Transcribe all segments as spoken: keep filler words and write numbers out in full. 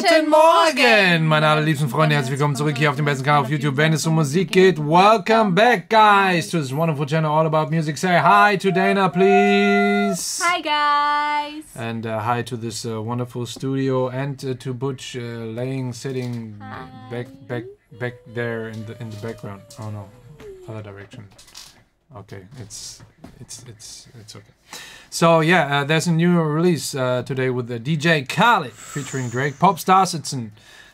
Guten Morgen, meine allerliebsten Freunde. Herzlich willkommen zurück hier auf dem besten Kanal auf YouTube, wenn es um Musik geht. Welcome back, guys, to this wonderful channel all about music. Say hi to Dana, please. Hi, guys. And uh, hi to this uh, wonderful studio and uh, to Butch, uh, laying, sitting hi. back, back, back there in the in the background. Oh no, other direction. Okay, it's it's it's it's okay. So yeah, uh, there's a new release uh, today with the D J Khaled featuring Drake, pop stars. It's an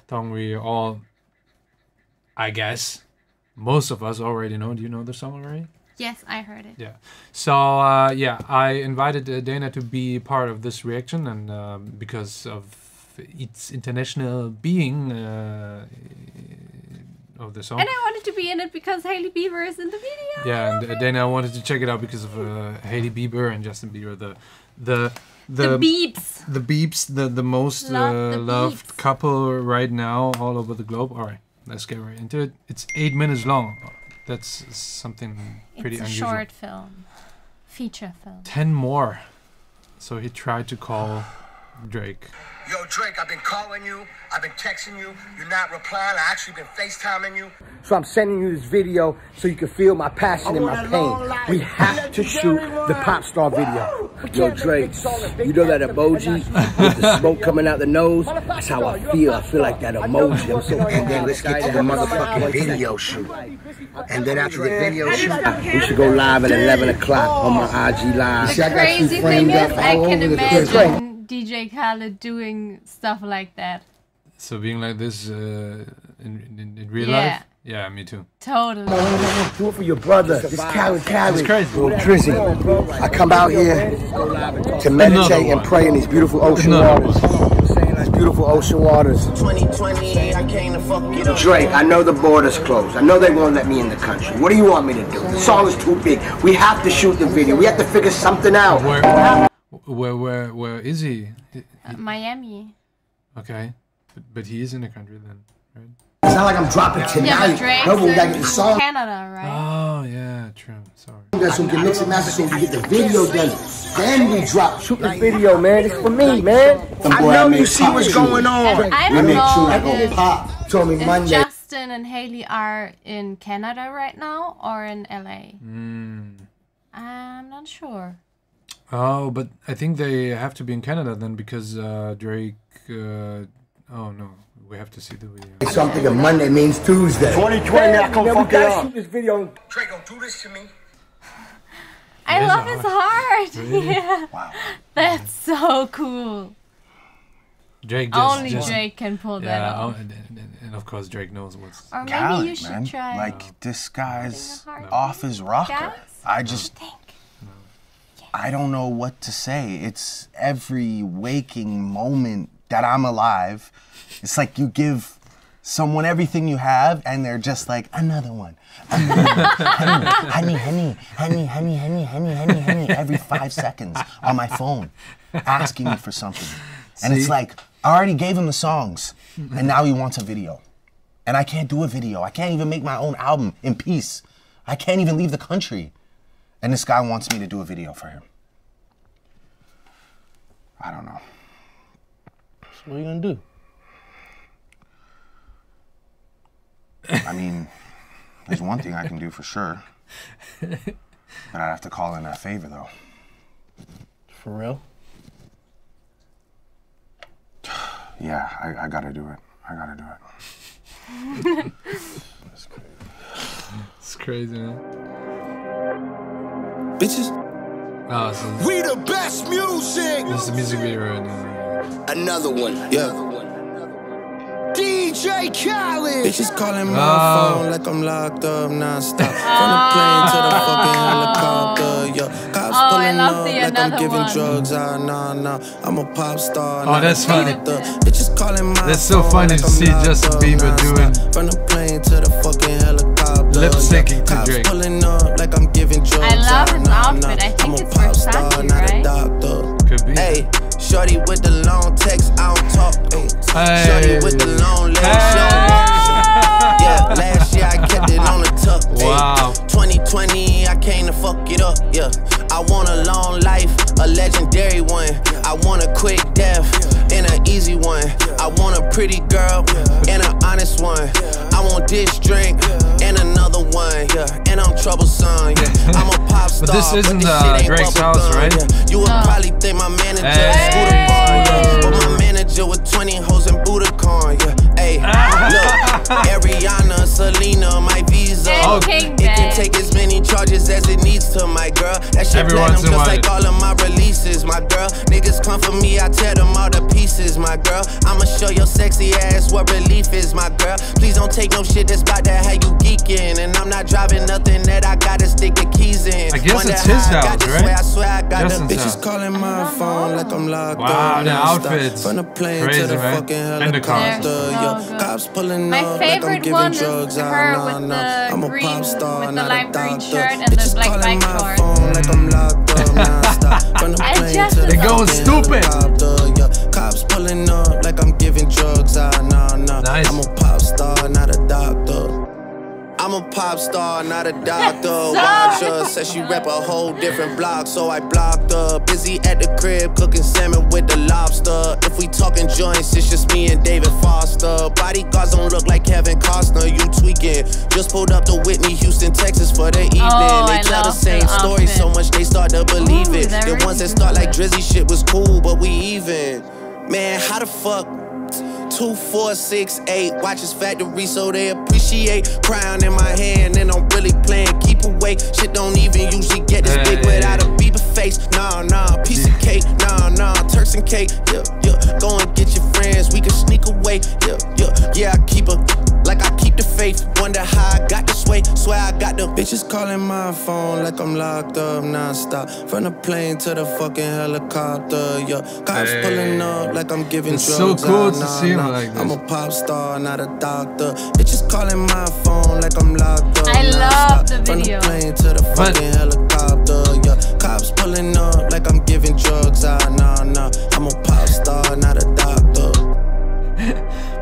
song we all, I guess, most of us already know. Do you know the song already? Yes, I heard it. Yeah. So uh, yeah, I invited uh, Dana to be part of this reaction, and um, because of its international being. Uh, Of the song. And I wanted to be in it because Hailey Bieber is in the video. Yeah, and uh, Dana wanted to check it out because of uh, Hailey Bieber and Justin Bieber, the the the, the beeps, the beeps, the the most Love uh, the loved beeps. couple right now all over the globe. All right, let's get right into it. It's eight minutes long. That's something pretty it's a unusual. Short film, feature film. Ten more. So he tried to call Drake. Yo, Drake, I've been calling you, I've been texting you, you're not replying, I actually been FaceTiming you. So I'm sending you this video so you can feel my passion and my pain. We have to shoot the pop star video. Yo, Drake, you know that emoji with the smoke coming out the nose? That's how I feel. I feel like that emoji. I'm so and then let's get to the motherfucking video shoot. And then after the video shoot, we should go live at eleven o'clock on my I G Live. The crazy thing is, I can imagine D J Khaled doing stuff like that. So being like this uh, in, in, in real yeah. life? Yeah, me too. Totally. No, no, no, do it for your brother. This Khaled, Khaled. It's crazy. Little Drizzy. I come out here to meditate and pray in these beautiful ocean waters. These beautiful ocean waters. twenty twenty, I came to fuck you. Drake, I know the border's closed. I know they won't let me in the country. What do you want me to do? The song is too big. We have to shoot the video. We have to figure something out. Where? Where where where is he? he uh, Miami. Okay, but, but he is in the country then, right? It's not like I'm dropping tonight. Yeah, but Drake's in like Canada, right? Oh yeah, true. Sorry. So we can mix and master, so we get the video done. Then we drop. Shoot the video, man. It's for me, man. I know you see what's going on. And I don't know. Pop told me Monday. Justin and Hailey are in Canada right now or in L A? Mm. I'm not sure. Oh, but I think they have to be in Canada then, because uh, Drake. Uh, oh no, we have to see the video. Something on Monday means Tuesday. twenty twenty, I can't fuck it up. Shoot this video. Drake, don't do this to me. I love his heart. Really? Yeah. Wow. That's so cool. Drake just, only just, Drake can pull yeah, that off. And, and, and of course, Drake knows what's. Or maybe Khaled, you should man. try. Like no. this guy's no. off his rocker. Guys? I just. I don't know what to say. It's every waking moment that I'm alive. It's like you give someone everything you have, and they're just like, another one. Another one. honey, honey, honey, honey, honey, honey, honey, honey, every five seconds on my phone, asking me for something. See? And it's like, I already gave him the songs, and now he wants a video. And I can't do a video. I can't even make my own album in peace. I can't even leave the country. And this guy wants me to do a video for him. I don't know. So what are you gonna do? I mean, there's one thing I can do for sure. But I'd have to call in that favor, though. For real? Yeah, I, I gotta do it. I gotta do it. That's crazy. It's crazy, man. Bitches. Oh, so we the best music. This is the music video right now. Another one. Yeah. Another one. D J Khaled. Bitches calling my oh. phone like I'm locked up nonstop. From the plane to the fucking helicopter. Yo, cops oh, pulling up like I'm giving one. drugs. Ah, nah, nah. I'm a pop star. Oh, that's funny. Bitches calling my phone. That's so funny to see Justin Bieber doing. From the plane to the fucking helicopter. Lip syncing to Drake. Like I'm giving drugs. I love his outfit. I think it's Versace, right? Could be. Hey, shorty with the long text, I don't talk. Hey. Shorty with the long legs, hey. Yeah, last year I kept it on the tuck. Wow. twenty twenty, I came to fuck it up. Yeah, I want a long life, a legendary one. I want a quick death and an easy one. I want a pretty girl and an honest one. I want this drink and another one. And I'm troublesome. I'm a pop star. But this isn't uh, Drake's house, right? You would probably think my manager is Buddha Bar. But my manager with twenty hoes and Budokan. Hey, look, Ariana, Selena, my Visa. It can take as many charges as it needs to, my girl. That's your platinum, just like all of my releases, my girl. Niggas come for me, I tear them all to pieces, my girl. I'ma show your sexy ass what relief is, my girl. Please don't take no shit that's about that how you geeking. And I'm not driving nothing that I gotta stick the keys in. I guess Wonder it's his house, right? Swear, I swear I got the bitches calling my phone like I'm locked up. Wow, the outfits. From the plane crazy, to the right? Fucking helicopter. Yo, cops pulling my up like I'm giving drugs. Her nah, with nah, the I'm a green, pop star, with the lime green shirt and the black backboard. Like I'm locked up nonstop. From the plane to the They're going stupid. Helicopter. Cops pulling up like I'm giving drugs. Nah, nah. Nice. I'm a pop star, not a doctor. I'm a pop star, not a doctor. Watch her, says she rep a whole different block, so I blocked her. Busy at the crib, cooking salmon with the lobster. If we talking joints, it's just me and David Foster. Bodyguards don't look like Kevin Costner, you tweaking. Just pulled up to Whitney Houston, Texas for the evening. Oh, they I tell the same story outfit. So much they start to believe Ooh, it. The really ones that start like Drizzy shit was cool, but we even. Man, how the fuck? two four six eight watches factory, so they appreciate. Crown in my hand, and I'm really playing keep awake. Shit don't even usually get this big without a Bieber face. Nah, nah, piece of cake. Nah, nah, Turks and cake. Yeah, yeah. Go and get your friends, we can sneak away. Yeah, yeah, yeah. I keep a like I keep the faith. Wonder how I got this way. Swear I got the bitches calling my phone like I'm locked up nonstop. From the plane to the fucking helicopter. Yeah, cops hey. Pulling up like I'm giving it's drugs. So cool to nah, see. Nah. Like I'm a pop star, not a doctor. Bitches calling my phone like I'm locked up. I love the video. From the plane to the fucking helicopter. Yeah, cops pulling up like I'm giving drugs. Ah, nah, nah. I'm a pop star, not a doctor.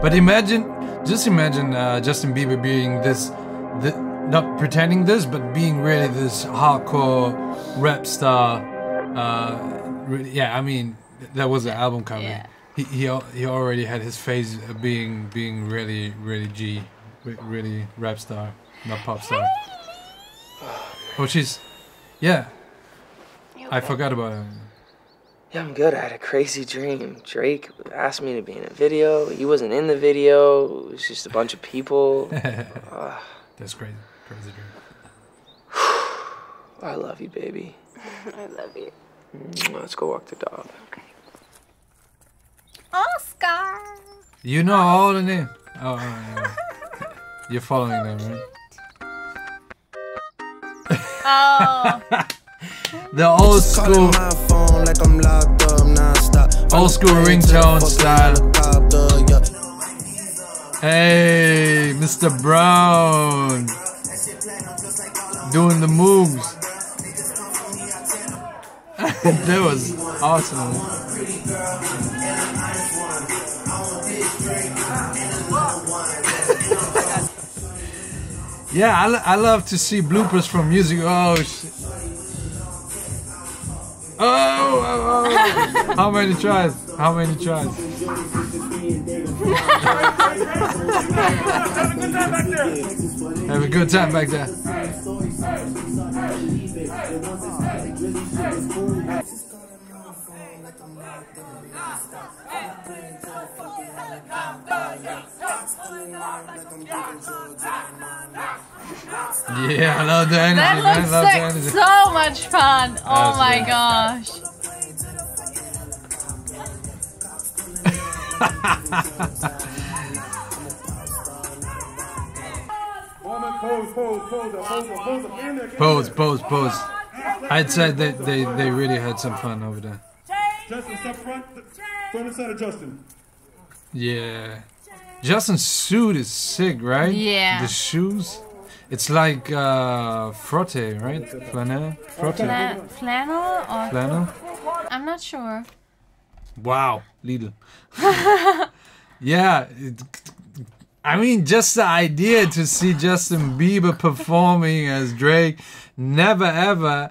But imagine, just imagine uh, Justin Bieber being this, this, not pretending this, but being really this hardcore rap star. Uh, really, yeah, I mean, that was the album coming. Yeah. He, he he already had his face being being really really G, really rap star, not pop star. Oh, she's, yeah. Okay? I forgot about him. Yeah, I'm good. I had a crazy dream. Drake asked me to be in a video. He wasn't in the video. It was just a bunch of people. uh, That's crazy, crazy dream. I love you, baby. I love you. Let's go walk the dog. Okay. Oscar. You know all the name. Oh, yeah. You're following them, right? Oh. The old school. Old school ringtone style. Hey, Mister Brown. Doing the moves. That was awesome. Yeah, I, I love to see bloopers from music. Oh, shit. Oh, oh, oh. How many tries? How many tries? Have a good time back there. Yeah, I love the energy. That looks I love like the energy. So much fun. Oh That's my good. Gosh. Pose, pose, pose. I'd say they, they, they really had some fun over there. Justin, step front. Front and center, Justin. Yeah. Justin's suit is sick, right? Yeah. The shoes. It's like uh, frotte, right? Flannel? Frotte. Fla flannel? Or flannel? I'm not sure. Wow, Lidl. Yeah. It, I mean, just the idea to see Justin Bieber performing as Drake. Never ever,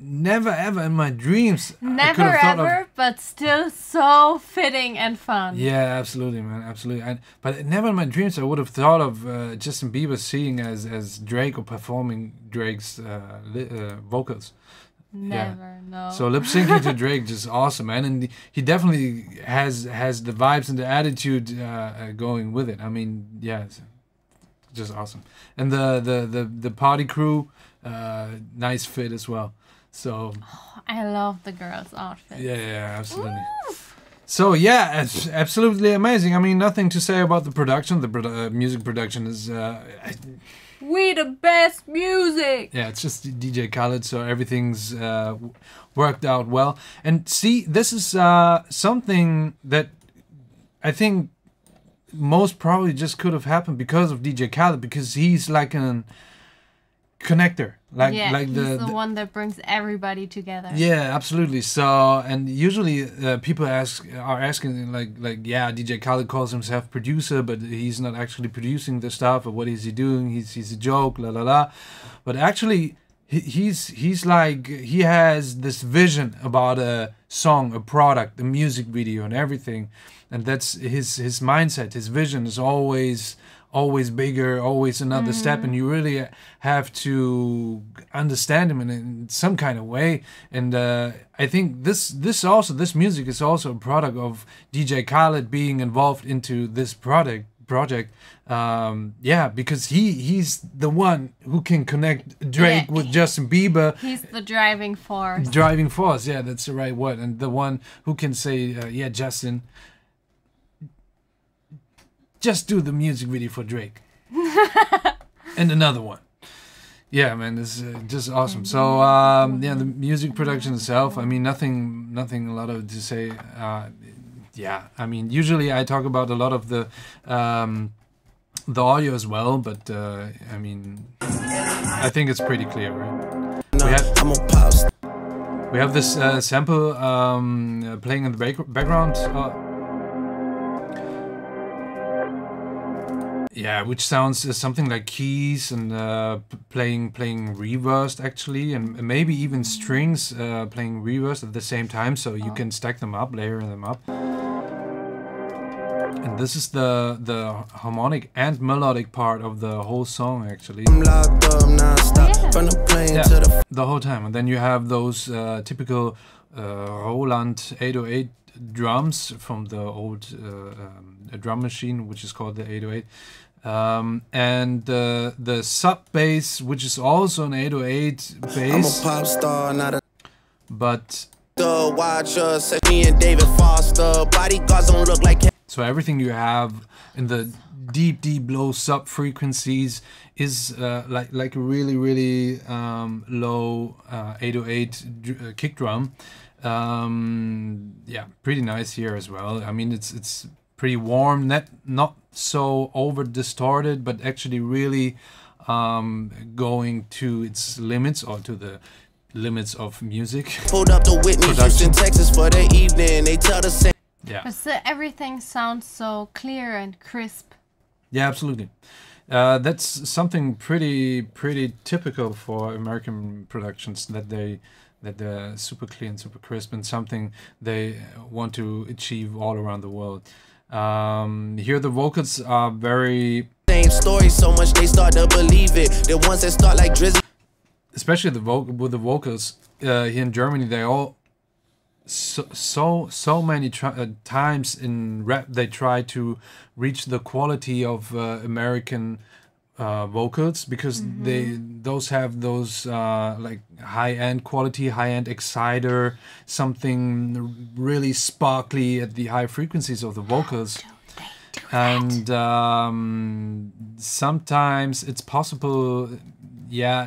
never ever in my dreams. Never ever, of, but still so fitting and fun. Yeah, absolutely, man, absolutely. And, but never in my dreams I would have thought of uh, Justin Bieber singing as as Drake or performing Drake's uh, li uh, vocals. Never, yeah. No. So lip syncing to Drake, just awesome, man, and he definitely has has the vibes and the attitude uh, going with it. I mean, yeah, it's just awesome. And the the the the party crew, uh, nice fit as well. So oh, I love the girls' outfits. Yeah, yeah, absolutely. Ooh. So yeah, it's absolutely amazing. I mean, nothing to say about the production. The produ uh, music production is. Uh, I, We the best music. Yeah, it's just D J Khaled, so everything's uh, worked out well. And see, this is uh, something that I think most probably just could have happened because of D J Khaled, because he's like an connector, like yeah, like he's the, the one that brings everybody together. Yeah, absolutely. So, and usually uh, people ask are asking like like yeah, D J Khaled calls himself producer, but he's not actually producing the stuff. Or what is he doing? He's he's a joke, la la la. But actually, he, he's he's like he has this vision about a song, a product, a music video, and everything. And that's his his mindset. His vision is always. always bigger, always another mm. step, and you really have to understand him in, in some kind of way. And uh, I think this this also this music is also a product of D J Khaled being involved into this product project. Um, yeah, because he he's the one who can connect Drake yeah. with Justin Bieber. He's the driving force. Driving force, yeah, that's the right word, and the one who can say, uh, yeah, Justin. Just do the music video for Drake. And another one. Yeah, man, it's uh, just awesome. So, um, yeah, the music production itself, I mean, nothing, nothing a lot of to say. Uh, yeah, I mean, usually I talk about a lot of the, um, the audio as well, but, uh, I mean, I think it's pretty clear, right? No, we have, I'm on pause. We have this uh, sample um, uh, playing in the back background. Uh, Yeah, which sounds uh, something like keys and uh, playing playing reversed actually, and maybe even strings uh, playing reversed at the same time, so you oh. can stack them up, layer them up. And this is the the harmonic and melodic part of the whole song actually. I'm locked up nonstop, yeah. from the plane yeah, to the, the whole time, and then you have those uh, typical uh, Roland eight oh eight drums from the old uh, um, drum machine, which is called the eight oh eight, um, and uh, the sub bass, which is also an eight oh eight bass. I'm a pop star, not a but the watcher, me and David Foster, bodyguards don't look like him. So everything you have in the deep, deep, low sub frequencies is uh, like like a really, really um, low uh, eight oh eight uh, kick drum. Um, yeah, pretty nice here as well. I mean, it's it's pretty warm, not not so over distorted, but actually really um, going to its limits, or to the limits of music. Pulled up to Whitney Houston, Texas for the evening. They tell the same. Yeah, but so everything sounds so clear and crisp. Yeah, absolutely. Uh, that's something pretty pretty typical for American productions, that they. that they're super clear and super crisp, and something they want to achieve all around the world. Um, here the vocals are very same story so much they start to believe it. The ones that start like drizzle, especially the vocal with the vocals uh, here in Germany, they all so so, so many tr uh, times in rap they try to reach the quality of uh, American Uh, vocals, because mm-hmm. they those have those uh, like high-end quality, high-end exciter, something really sparkly at the high frequencies of the vocals. How do they do and that? Um, sometimes it's possible. Yeah,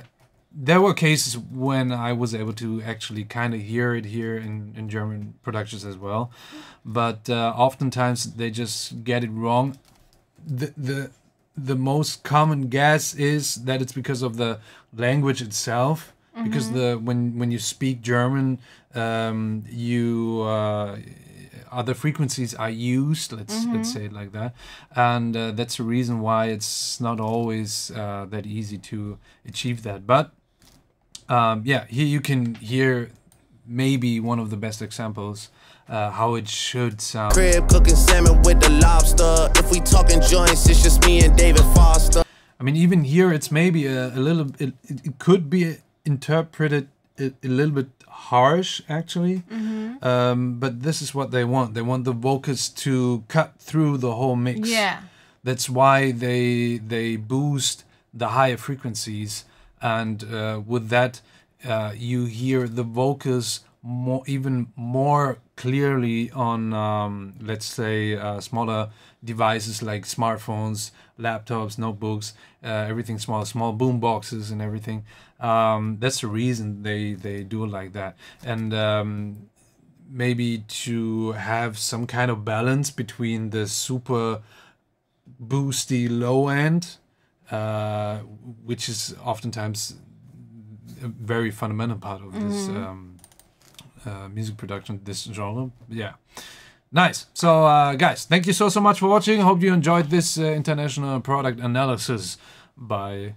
there were cases when I was able to actually kind of hear it here in, in German productions as well, but uh, oftentimes they just get it wrong. The the The most common guess is that it's because of the language itself, mm-hmm. because the when when you speak German, um, you uh, other frequencies are used. Let's mm-hmm. let's say it like that, and uh, that's the reason why it's not always uh, that easy to achieve that. But Um, yeah, here you can hear maybe one of the best examples uh, how it should sound. Crib cooking salmon with the lobster. If we talking joints, it's just me and David Foster. I mean, even here, it's maybe a, a little. It, it could be interpreted a, a little bit harsh, actually. Mm-hmm. Um, but this is what they want. They want the vocals to cut through the whole mix. Yeah. That's why they they boost the higher frequencies, and uh, with that, uh, you hear the vocals more, even more clearly on, um, let's say, uh, smaller devices like smartphones, laptops, notebooks, uh, everything small, small boom boxes and everything. Um, that's the reason they, they do it like that. And um, maybe to have some kind of balance between the super boosty low end, uh, which is oftentimes a very fundamental part of mm-hmm. this um, uh, music production, this genre. Yeah. Nice. So, uh, guys, thank you so, so much for watching. Hope you enjoyed this uh, international product analysis by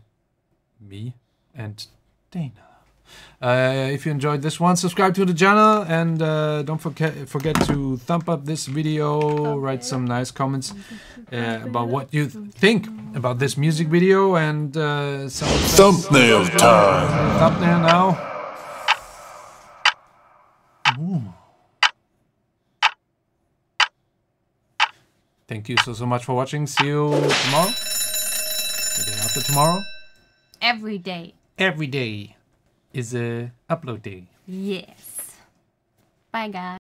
me and Dana. Uh, if you enjoyed this one, subscribe to the channel, and uh, don't forget forget to thumb up this video, okay. Write some nice comments uh, about what you th think about this music video, and uh, some thumbnail time. Thumbnail now. Ooh. Thank you so so much for watching. See you tomorrow. The day after tomorrow. Every day. Every day. Is a upload day. Yes. Bye guys.